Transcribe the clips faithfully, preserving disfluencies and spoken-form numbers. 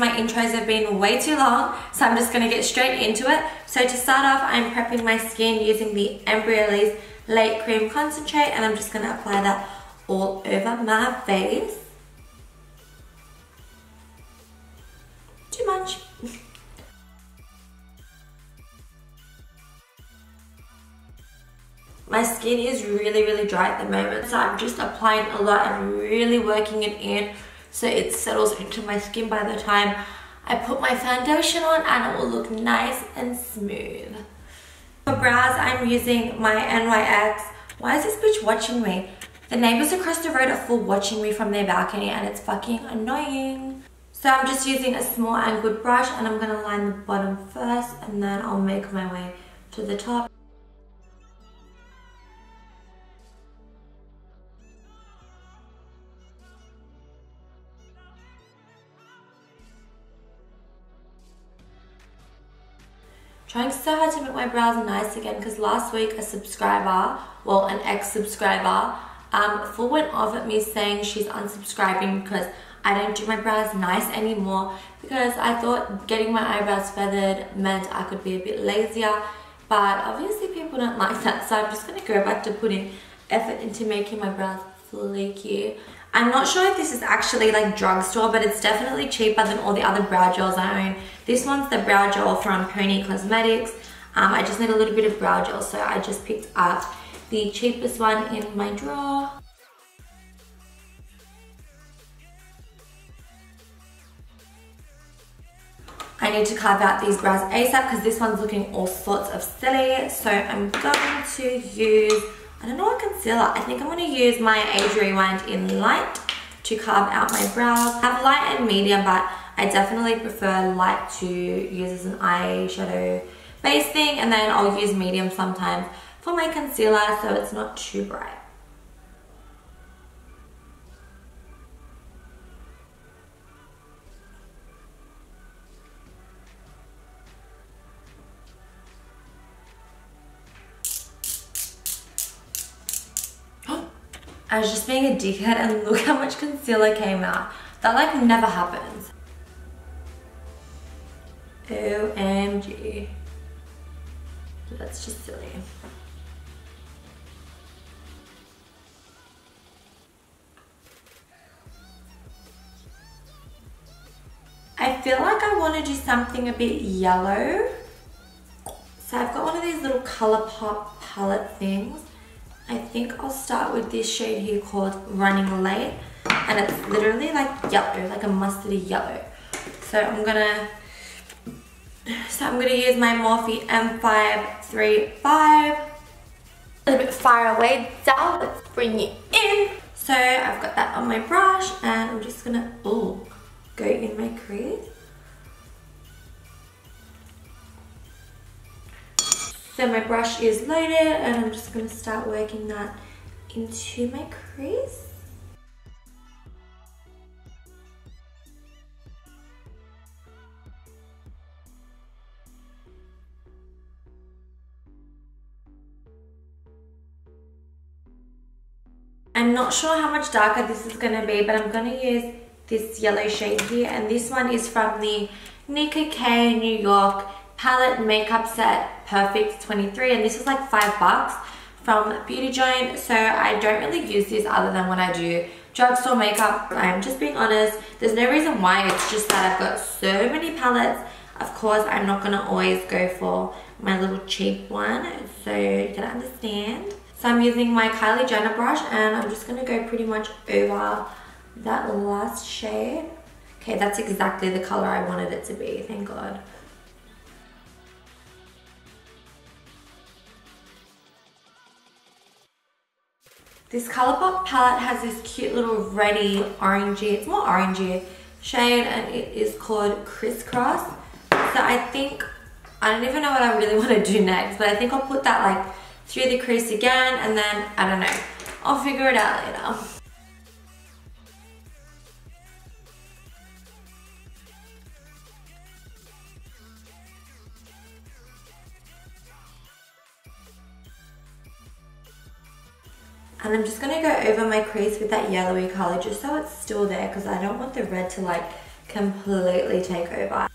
my intros have been way too long, so I'm just going to get straight into it. So to start off, I'm prepping my skin using the Embryolisse Lait Cream Concentrate, and I'm just going to apply that all over my face. Too much. My skin is really, really dry at the moment, so I'm just applying a lot and really working it in so it settles into my skin by the time I put my foundation on, and it will look nice and smooth. For brows, I'm using my N Y X. Why is this bitch watching me? The neighbors across the road are full watching me from their balcony, and it's fucking annoying. So I'm just using a small angled brush, and I'm going to line the bottom first, and then I'll make my way to the top. Trying so hard to make my brows nice again, because last week a subscriber, well an ex-subscriber, um, full went off at me saying she's unsubscribing because I don't do my brows nice anymore, because I thought getting my eyebrows feathered meant I could be a bit lazier, but obviously people don't like that, so I'm just going to go back to putting effort into making my brows flaky. I'm not sure if this is actually like drugstore, but it's definitely cheaper than all the other brow gels I own. This one's the brow gel from Pony Cosmetics. Um, I just need a little bit of brow gel, so I just picked up the cheapest one in my drawer. I need to carve out these brows ASAP because this one's looking all sorts of silly. So I'm going to use... I don't know what concealer. I think I'm going to use my Age Rewind in Light to carve out my brows. I have light and medium, but I definitely prefer light to use as an eyeshadow base thing. And then I'll use medium sometimes for my concealer so it's not too bright. I was just being a dickhead and look how much concealer came out. That like never happens. O M G. That's just silly. I feel like I want to do something a bit yellow. So I've got one of these little ColourPop palette things. I think I'll start with this shade here called Running Late, and it's literally like yellow, like a mustardy yellow. So I'm gonna, so I'm gonna use my Morphe M five three five. A little bit far away, down. Let's bring it in. So I've got that on my brush, and I'm just gonna ooh, go in my crease. So my brush is loaded, and I'm just going to start working that into my crease. I'm not sure how much darker this is going to be, but I'm going to use this yellow shade here, and this one is from the Nika K New York Palette Makeup Set Perfect twenty-three, and this was like five bucks from Beauty Joint, so I don't really use this other than when I do drugstore makeup. I'm just being honest, there's no reason why, it's just that I've got so many palettes. Of course, I'm not gonna always go for my little cheap one, so you can understand. So I'm using my Kylie Jenner brush, and I'm just gonna go pretty much over that last shade. Okay, that's exactly the color I wanted it to be, thank God. This ColourPop palette has this cute little reddy, orangey, it's more orangey shade, and it is called Crisscross. So I think, I don't even know what I really want to do next, but I think I'll put that like through the crease again, and then, I don't know, I'll figure it out later. And I'm just going to go over my crease with that yellowy colour just so it's still there, because I don't want the red to like completely take over.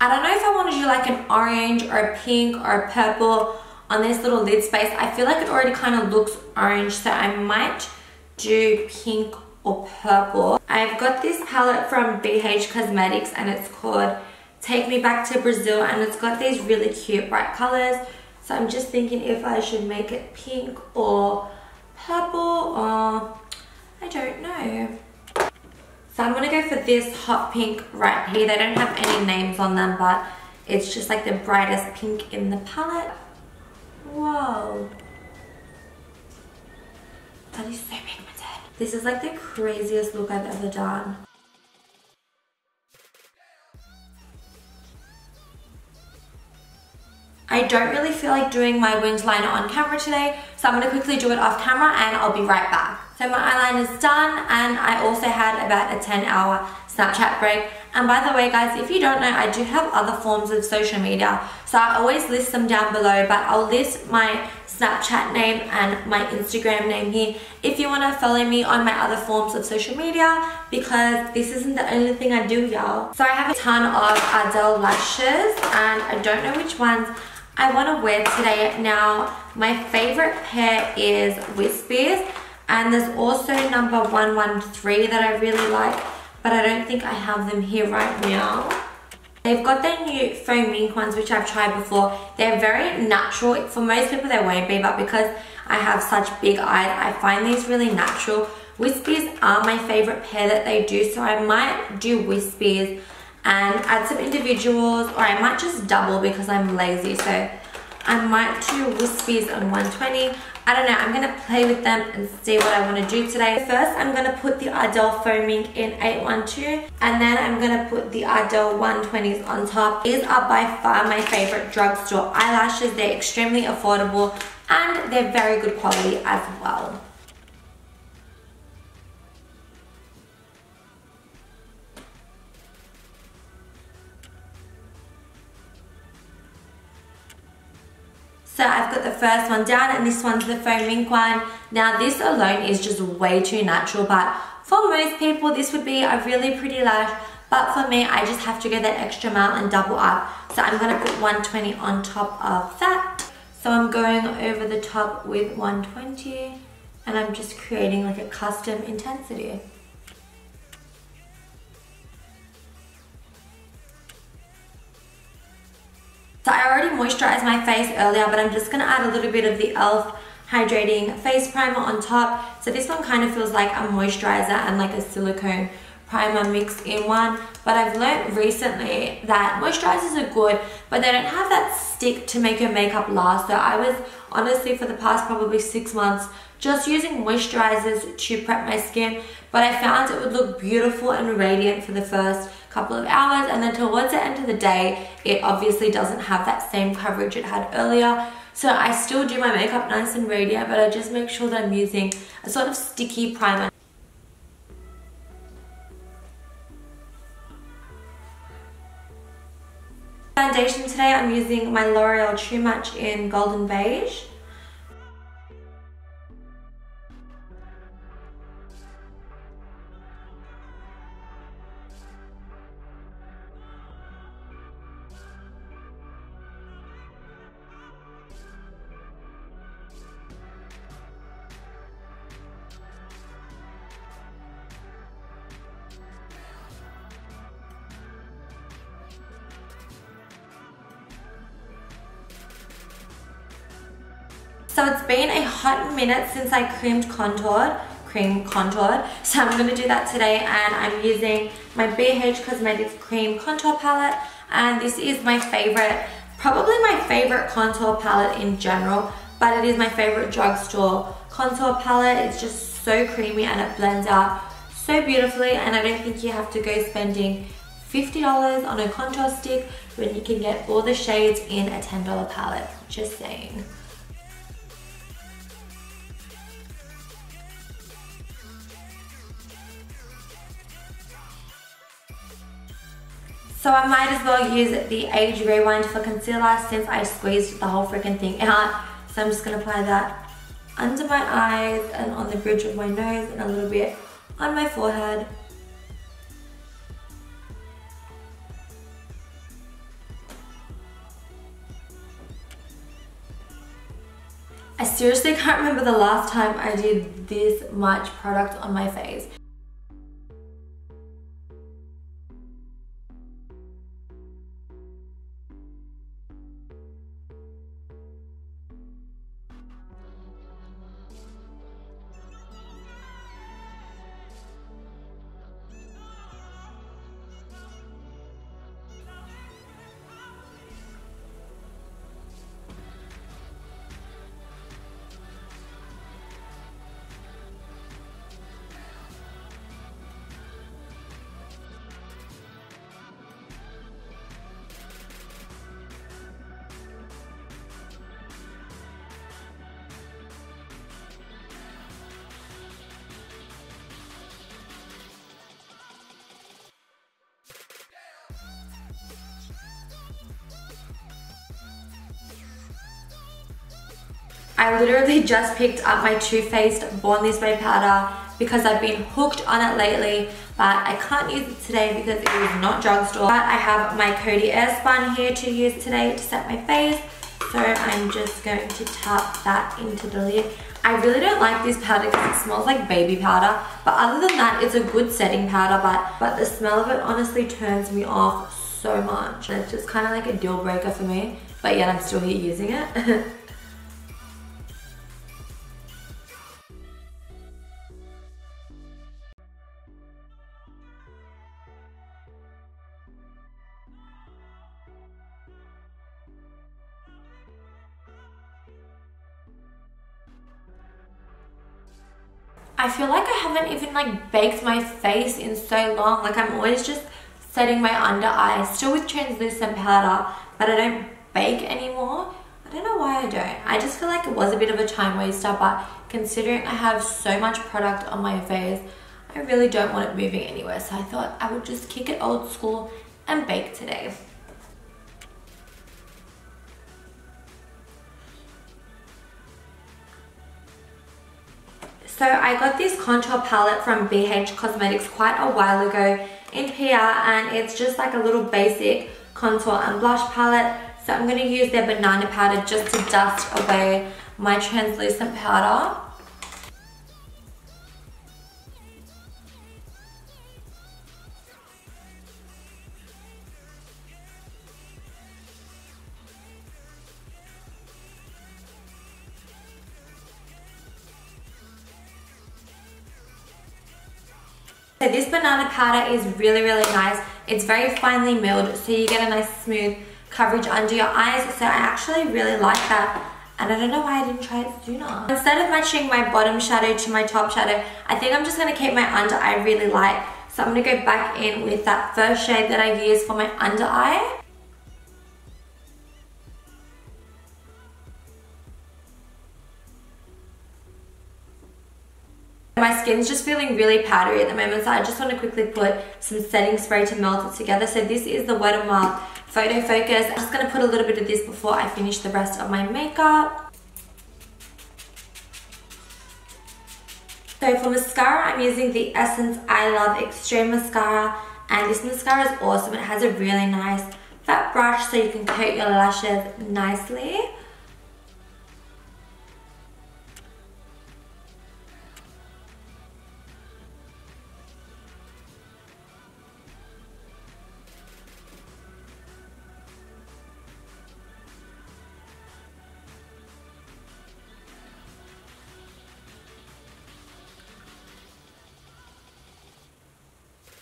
I don't know if I want to do like an orange or a pink or a purple on this little lid space. I feel like it already kind of looks orange, so I might do pink or purple. I've got this palette from B H Cosmetics and it's called Take Me Back to Brazil, and it's got these really cute bright colors. So I'm just thinking if I should make it pink or purple, or I don't know. So I'm going to go for this hot pink right here. They don't have any names on them, but it's just like the brightest pink in the palette. Whoa. That is so pigmented. This is like the craziest look I've ever done. I don't really feel like doing my winged liner on camera today, so I'm going to quickly do it off camera and I'll be right back. So my eyeliner's done, and I also had about a ten hour Snapchat break. And by the way guys, if you don't know, I do have other forms of social media, so I always list them down below, but I'll list my Snapchat name and my Instagram name here if you want to follow me on my other forms of social media, because this isn't the only thing I do, y'all. So I have a ton of Ardell lashes and I don't know which ones I want to wear today. Now my favorite pair is Wispies, and there's also number one one three that I really like, but I don't think I have them here right now. They've got their new Foam Mink ones, which I've tried before. They're very natural. For most people they won't be, but because I have such big eyes, I find these really natural. Wispies are my favorite pair that they do, so I might do Wispies and add some individuals, or I might just double because I'm lazy, so I might do Wispies on one twenty. I don't know, I'm going to play with them and see what I want to do today. First, I'm going to put the Ardell Foam Mink in eight one two, and then I'm going to put the Ardell one twenties on top. These are by far my favorite drugstore eyelashes. They're extremely affordable and they're very good quality as well. So I've got the first one down, and this one's the Foam Mink one. Now this alone is just way too natural, but for most people this would be a really pretty lash, but for me I just have to go that extra mile and double up. So I'm going to put one twenty on top of that. So I'm going over the top with one twenty and I'm just creating like a custom intensity. So I already moisturized my face earlier, but I'm just going to add a little bit of the e l f Hydrating Face Primer on top. So this one kind of feels like a moisturizer and like a silicone primer mixed in one. But I've learned recently that moisturizers are good, but they don't have that stick to make your makeup last. So I was honestly for the past probably six months just using moisturizers to prep my skin. But I found it would look beautiful and radiant for the first couple of hours, and then towards the end of the day it obviously doesn't have that same coverage it had earlier. So I still do my makeup nice and radiant, but I just make sure that I'm using a sort of sticky primer. Foundation today, I'm using my L'Oreal True Match in Golden Beige. So it's been a hot minute since I creamed contoured, cream contoured, so I'm going to do that today, and I'm using my B H Cosmetics Cream Contour Palette, and this is my favorite, probably my favorite contour palette in general, but it is my favorite drugstore contour palette. It's just so creamy and it blends out so beautifully, and I don't think you have to go spending fifty dollars on a contour stick when you can get all the shades in a ten dollar palette, just saying. So I might as well use the Age Rewind for concealer since I squeezed the whole freaking thing out. So I'm just going to apply that under my eyes and on the bridge of my nose and a little bit on my forehead. I seriously can't remember the last time I did this much product on my face. I literally just picked up my Too Faced Born This Way powder because I've been hooked on it lately, but I can't use it today because it is not drugstore. But I have my Coty Airspun here to use today to set my face, so I'm just going to tap that into the lid. I really don't like this powder because it smells like baby powder, but other than that, it's a good setting powder, but, but the smell of it honestly turns me off so much. It's just kind of like a deal breaker for me, but yet I'm still here using it. I feel like I haven't even like baked my face in so long. Like I'm always just setting my under eye, still with translucent powder, but I don't bake anymore. I don't know why I don't. I just feel like it was a bit of a time waster, but considering I have so much product on my face, I really don't want it moving anywhere. So I thought I would just kick it old school and bake today. So I got this contour palette from B H Cosmetics quite a while ago in P R, and it's just like a little basic contour and blush palette. So I'm going to use their banana powder just to dust away my translucent powder. So this banana powder is really, really nice. It's very finely milled, so you get a nice smooth coverage under your eyes. So I actually really like that, and I don't know why I didn't try it sooner. Instead of matching my bottom shadow to my top shadow, I think I'm just going to keep my under eye really light. So I'm going to go back in with that first shade that I used for my under eye. My skin's just feeling really powdery at the moment, so I just want to quickly put some setting spray to melt it together. So this is the Wet n Wild Photo Focus. I'm just going to put a little bit of this before I finish the rest of my makeup. So for mascara, I'm using the Essence I Love Extreme Mascara, and this mascara is awesome. It has a really nice fat brush so you can coat your lashes nicely.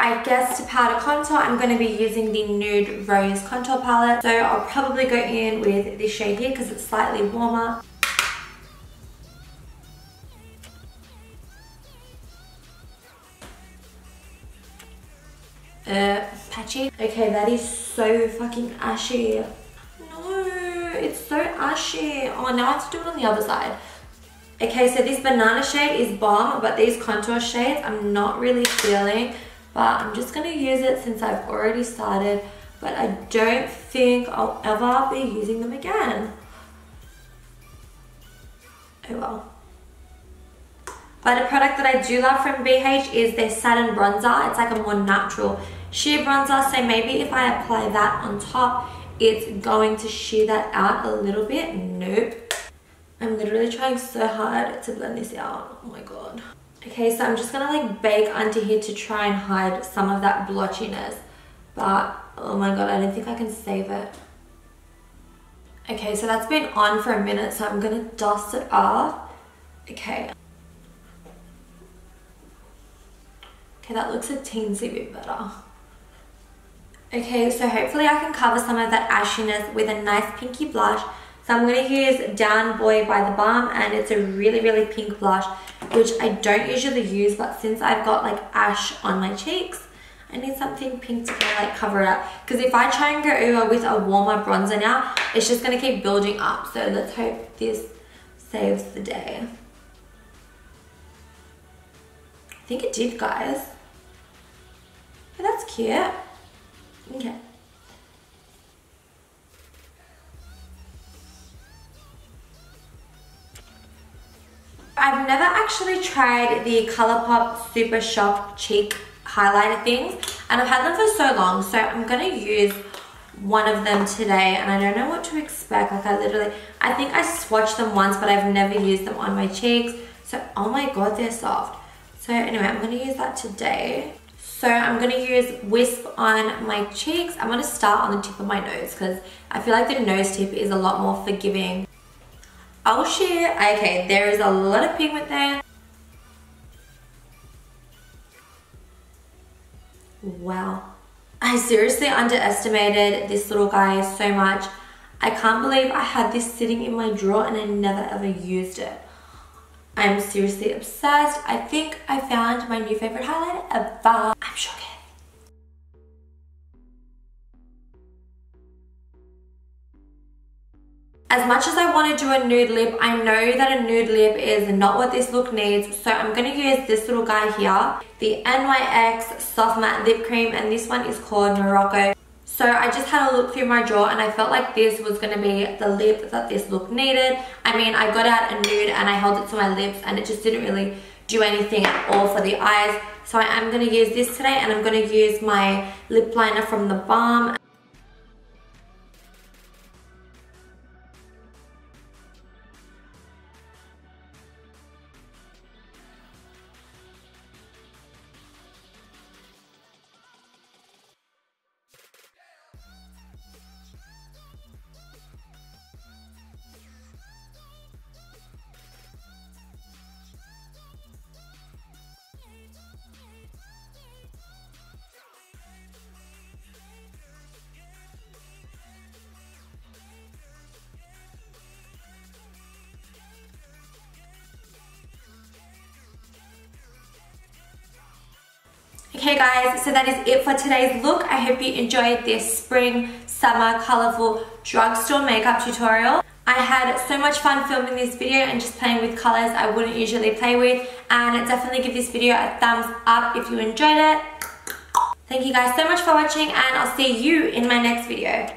I guess to powder contour, I'm going to be using the Nude Rose Contour Palette. So I'll probably go in with this shade here because it's slightly warmer. Uh, patchy. Okay, that is so fucking ashy. No, it's so ashy. Oh, now I have to do it on the other side. Okay, so this banana shade is Balm, but these contour shades I'm not really feeling. But I'm just going to use it since I've already started, but I don't think I'll ever be using them again. Oh well. But a product that I do love from B H is their satin bronzer. It's like a more natural sheer bronzer, so maybe if I apply that on top, it's going to sheer that out a little bit. Nope. I'm literally trying so hard to blend this out. Oh my god. Okay, so I'm just gonna like bake under here to try and hide some of that blotchiness. But oh my god, I don't think I can save it. Okay, so that's been on for a minute, so I'm gonna dust it off. Okay. Okay, that looks a teensy bit better. Okay, so hopefully I can cover some of that ashiness with a nice pinky blush. So I'm going to use Down Boy by The Balm, and it's a really, really pink blush, which I don't usually use, but since I've got like ash on my cheeks, I need something pink to kind of like cover it up. Because if I try and go over with a warmer bronzer now, it's just going to keep building up. So let's hope this saves the day. I think it did, guys. Oh, that's cute. Okay. I've never actually tried the ColourPop Super Shock Cheek Highlighter things, and I've had them for so long, so I'm going to use one of them today, and I don't know what to expect. Like I literally, I think I swatched them once, but I've never used them on my cheeks, so oh my god, they're soft. So anyway, I'm going to use that today. So I'm going to use Wisp on my cheeks. I'm going to start on the tip of my nose because I feel like the nose tip is a lot more forgiving. Oh shit, okay, there is a lot of pigment there. Wow. I seriously underestimated this little guy so much. I can't believe I had this sitting in my drawer and I never ever used it. I'm seriously obsessed. I think I found my new favorite highlighter ever. I'm shocked. As much as I want to do a nude lip, I know that a nude lip is not what this look needs. So I'm going to use this little guy here, the N Y X Soft Matte Lip Cream, and this one is called Morocco. So I just had a look through my drawer and I felt like this was going to be the lip that this look needed. I mean, I got out a nude and I held it to my lips and it just didn't really do anything at all for the eyes. So I am going to use this today, and I'm going to use my lip liner from The Balm. Okay guys, so that is it for today's look. I hope you enjoyed this spring, summer, colourful drugstore makeup tutorial. I had so much fun filming this video and just playing with colours I wouldn't usually play with. And definitely give this video a thumbs up if you enjoyed it. Thank you guys so much for watching, and I'll see you in my next video.